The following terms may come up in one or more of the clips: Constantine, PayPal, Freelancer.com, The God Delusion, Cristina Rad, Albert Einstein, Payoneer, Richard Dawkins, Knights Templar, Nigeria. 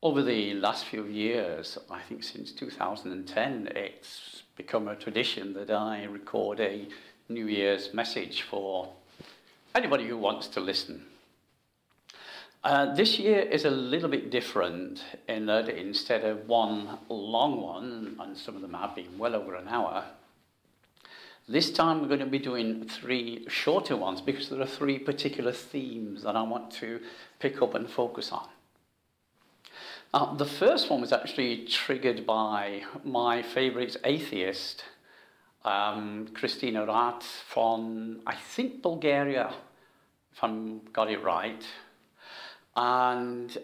Over the last few years, I think since 2010, it's become a tradition that I record a New Year's message for anybody who wants to listen. This year is a little bit different in that instead of one long one, and some of them have been well over an hour, this time we're going to be doing three shorter ones because there are three particular themes that I want to pick up and focus on. The first one was actually triggered by my favourite atheist, Cristina Rad from, I think, Bulgaria, if I've got it right. And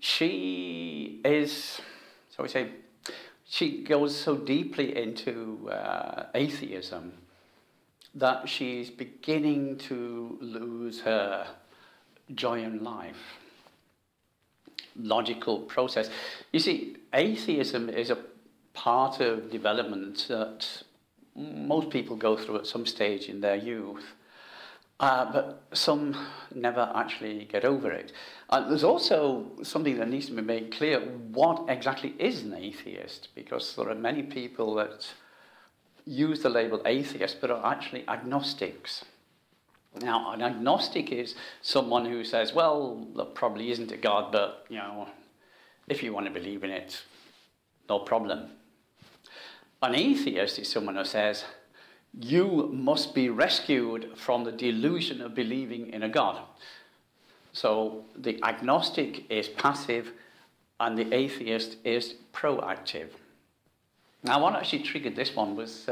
she is, shall we say, she goes so deeply into atheism that she's beginning to lose her joy in life. Logical process. You see, atheism is a part of development that most people go through at some stage in their youth, but some never actually get over it. There's also something that needs to be made clear: what exactly is an atheist? Because there are many people that use the label atheist but are actually agnostics. Now, an agnostic is someone who says, well, there probably isn't a God, but, you know, if you want to believe in it, no problem. An atheist is someone who says, you must be rescued from the delusion of believing in a God. So the agnostic is passive and the atheist is proactive. Now, what actually triggered this one was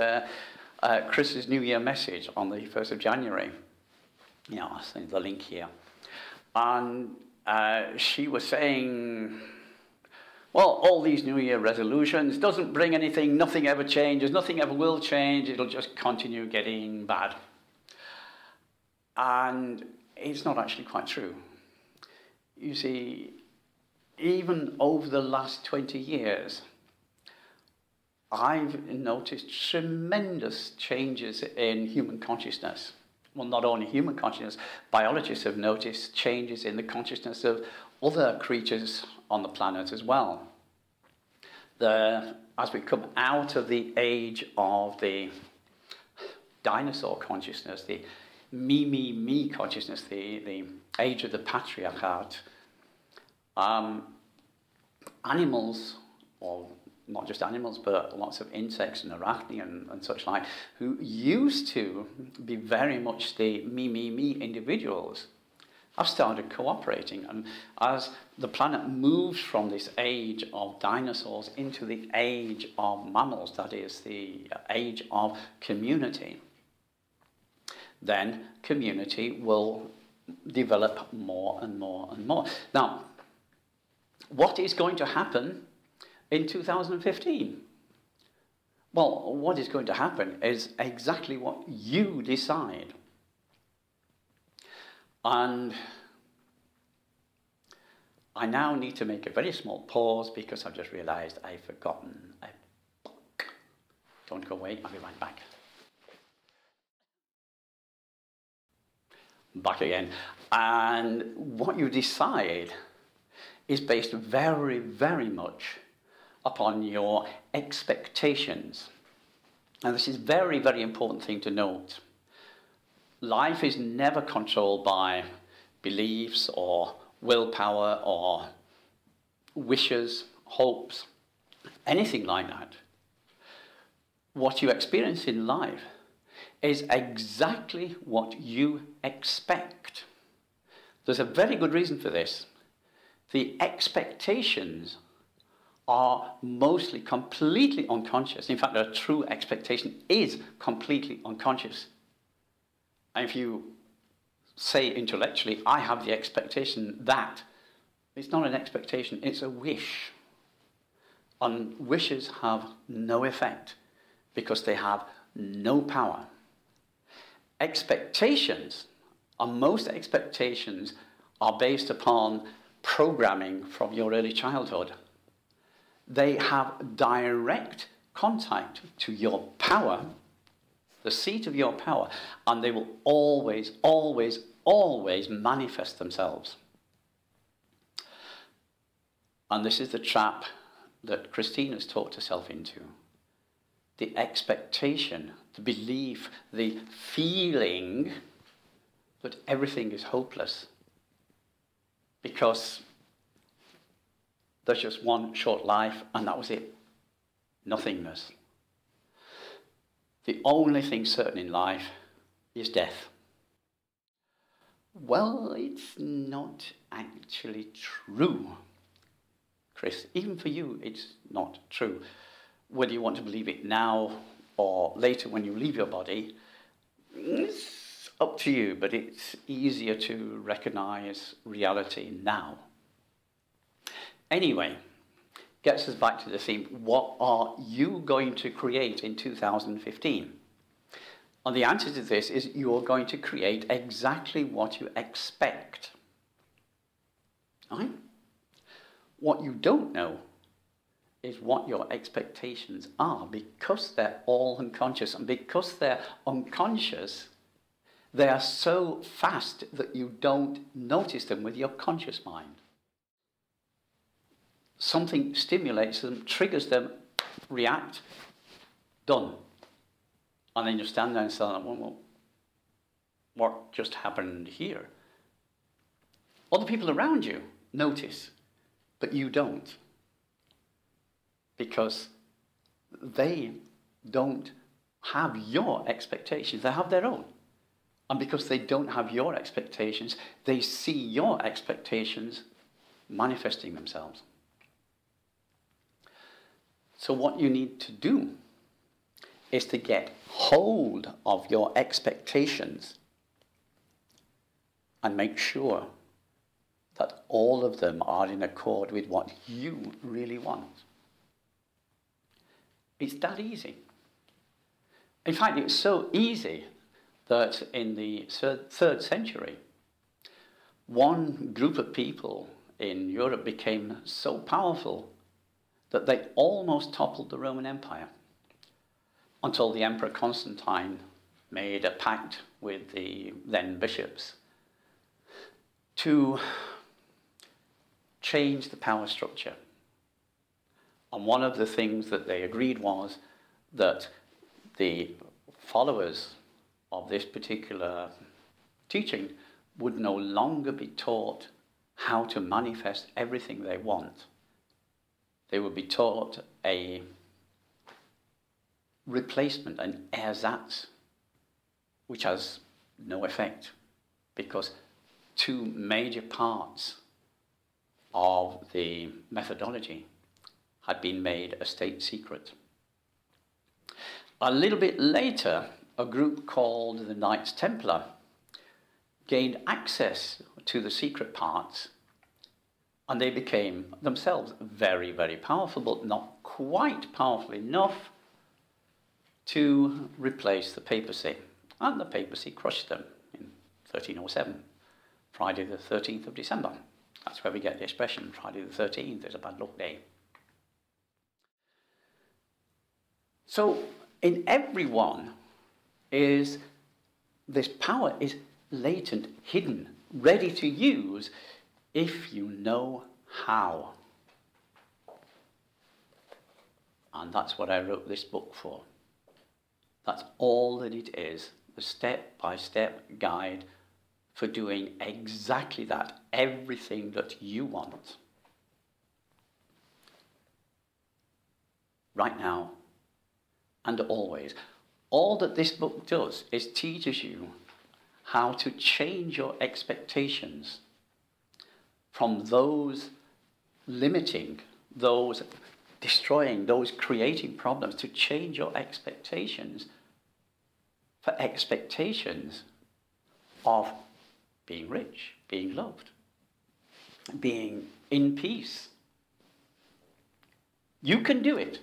Chris's New Year message on the 1st of January. You know, I'll send the link here. And she was saying, well, all these New Year resolutions doesn't bring anything, nothing ever changes, nothing ever will change, it'll just continue getting bad. And it's not actually quite true. You see, even over the last 20 years, I've noticed tremendous changes in human consciousness. Well, not only human consciousness, biologists have noticed changes in the consciousness of other creatures on the planet as well. As we come out of the age of the dinosaur consciousness, the me consciousness, the age of the patriarchate, animals, or not just animals, but lots of insects and arachnids and such like, who used to be very much the me individuals, have started cooperating. And as the planet moves from this age of dinosaurs into the age of mammals, that is the age of community, then community will develop more and more and more. Now, what is going to happen in 2015? Well, what is going to happen is exactly what you decide. And I now need to make a very small pause because I've just realized I've forgotten a book. Don't go away, I'll be right back. Back again. And what you decide is based very, very much upon your expectations. And this is very, very important thing to note. Life is never controlled by beliefs or willpower or wishes, hopes, anything like that. What you experience in life is exactly what you expect. There's a very good reason for this. The expectations are mostly completely unconscious. In fact, a true expectation is completely unconscious. And if you say intellectually, I have the expectation that, it's not an expectation, it's a wish. And wishes have no effect because they have no power. Expectations, and most expectations, are based upon programming from your early childhood. They have direct contact to your power, the seat of your power, and they will always, always, always manifest themselves. And this is the trap that Christina's talked herself into. The expectation, the belief, the feeling that everything is hopeless because there's just one short life and that was it. Nothingness. The only thing certain in life is death. Well, it's not actually true, Chris. Even for you, it's not true. Whether you want to believe it now or later when you leave your body, it's up to you, but it's easier to recognize reality now. Anyway, gets us back to the theme, what are you going to create in 2015? And the answer to this is you are going to create exactly what you expect. Right? What you don't know is what your expectations are, because they're all unconscious. And because they're unconscious, they are so fast that you don't notice them with your conscious mind. Something stimulates them, triggers them, react, done. And then you stand there and say, well, what just happened here? Other people around you notice, but you don't. Because they don't have your expectations, they have their own. And because they don't have your expectations, they see your expectations manifesting themselves. So what you need to do is to get hold of your expectations and make sure that all of them are in accord with what you really want. It's that easy. In fact, it's so easy that in the 3rd century, one group of people in Europe became so powerful that they almost toppled the Roman Empire, until the Emperor Constantine made a pact with the then bishops to change the power structure. And one of the things that they agreed was that the followers of this particular teaching would no longer be taught how to manifest everything they want. They would be taught a replacement, an ersatz, which has no effect, because two major parts of the methodology had been made a state secret. A little bit later, a group called the Knights Templar gained access to the secret parts, and they became themselves very, very powerful, but not quite powerful enough to replace the papacy. And the papacy crushed them in 1307, Friday the 13th of December. That's where we get the expression, Friday the 13th is a bad luck day. So in everyone is this power is latent, hidden, ready to use, if you know how. And that's what I wrote this book for. That's all that it is, the step-by-step guide for doing exactly that, everything that you want. Right now and always. All that this book does is teaches you how to change your expectations from those limiting, those destroying, those creating problems, to change your expectations for expectations of being rich, being loved, being in peace. You can do it.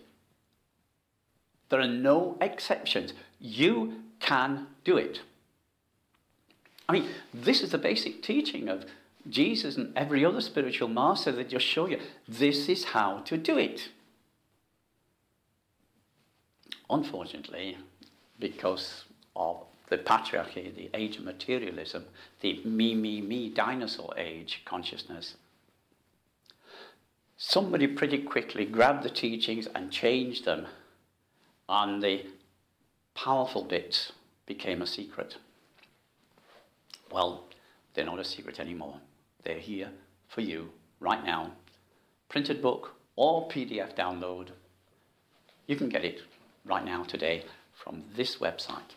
There are no exceptions. You can do it. I mean, this is the basic teaching of Jesus and every other spiritual master. They just show you, this is how to do it. Unfortunately, because of the patriarchy, the age of materialism, the me, me, me dinosaur age consciousness, somebody pretty quickly grabbed the teachings and changed them, and the powerful bits became a secret. Well, they're not a secret anymore. They're here for you right now. Printed book or PDF download. You can get it right now today from this website.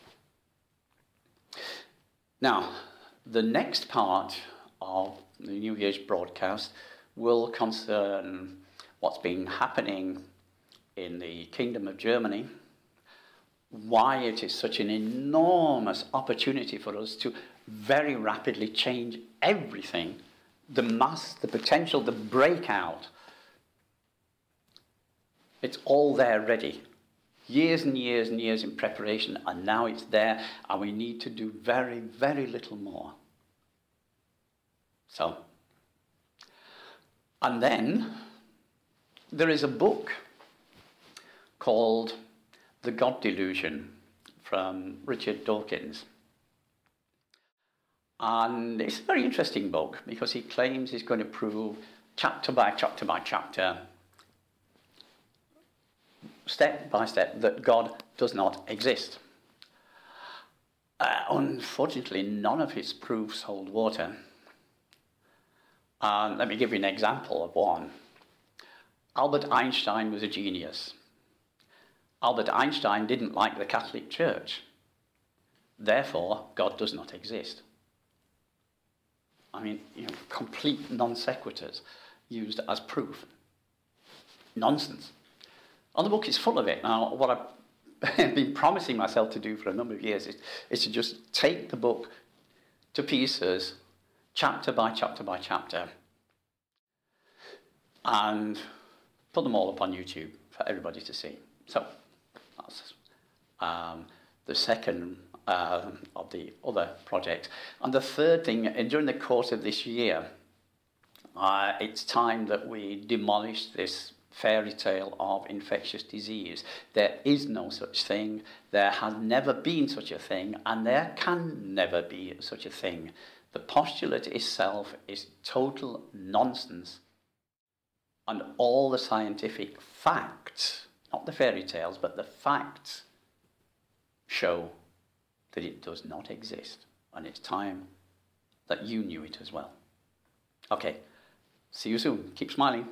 Now, the next part of the New Year's broadcast will concern what's been happening in the Kingdom of Germany, why it is such an enormous opportunity for us to very rapidly change everything, the mass, the potential, the breakout. It's all there ready. Years and years and years in preparation, and now it's there, and we need to do very, very little more. So, and then there is a book called The God Delusion from Richard Dawkins. And it's a very interesting book because he claims he's going to prove chapter by chapter by chapter, step by step, that God does not exist. Unfortunately, none of his proofs hold water. And let me give you an example of one. Albert Einstein was a genius. Albert Einstein didn't like the Catholic Church. Therefore, God does not exist. I mean, you know, complete non sequiturs used as proof. Nonsense. And the book is full of it. Now, what I've been promising myself to do for a number of years is to just take the book to pieces, chapter by chapter by chapter, and put them all up on YouTube for everybody to see. So, that's the second of the other project. And the third thing, during the course of this year, it's time that we demolish this fairy tale of infectious disease. There is no such thing, there has never been such a thing, and there can never be such a thing. The postulate itself is total nonsense, and all the scientific facts, not the fairy tales, but the facts, show that it does not exist, and it's time that you knew it as well. Okay, see you soon. Keep smiling.